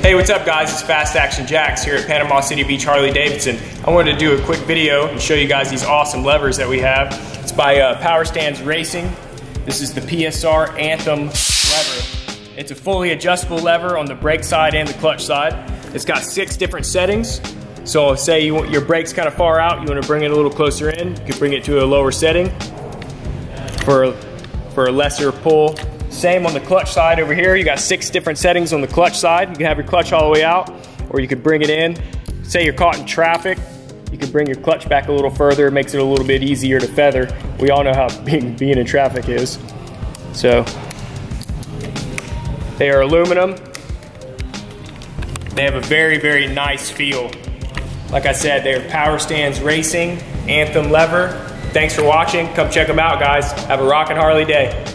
Hey, what's up guys? It's Fast Action Jax here at Panama City Beach Harley-Davidson. I wanted to do a quick video and show you guys these awesome levers that we have. It's by Power Stands Racing. This is the PSR Anthem lever. It's a fully adjustable lever on the brake side and the clutch side. It's got 6 different settings. So say you want your brakes kind of far out, you want to bring it a little closer in, you can bring it to a lower setting for a lesser pull. Same on the clutch side over here. You got 6 different settings on the clutch side. You can have your clutch all the way out, or you could bring it in. Say you're caught in traffic, you can bring your clutch back a little further. It makes it a little bit easier to feather. We all know how being in traffic is. So, they are aluminum. They have a very, very nice feel. Like I said, they are Power Stands Racing, Anthem lever. Thanks for watching. Come check them out, guys. Have a rockin' Harley day.